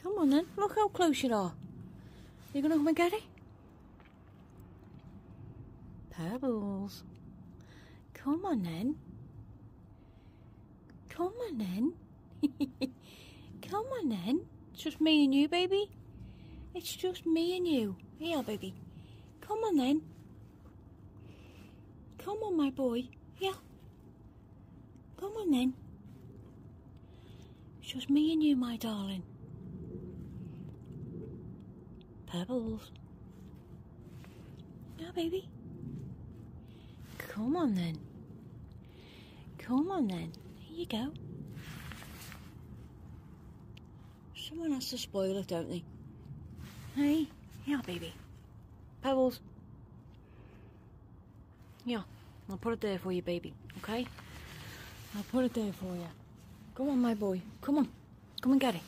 Come on then, look how close you are. You gonna come and get it? Pebbles. Come on then. Come on then. Come on then. It's just me and you, baby. It's just me and you. Here, baby. Come on then. Come on, my boy. Yeah. Come on then. It's just me and you, my darling. Pebbles. Yeah, baby. Come on then. Come on then. Here you go. Someone has to spoil it, don't they? Hey? Yeah, baby. Pebbles. Yeah, I'll put it there for you, baby. Okay? I'll put it there for you. Come on, my boy. Come on. Come and get it.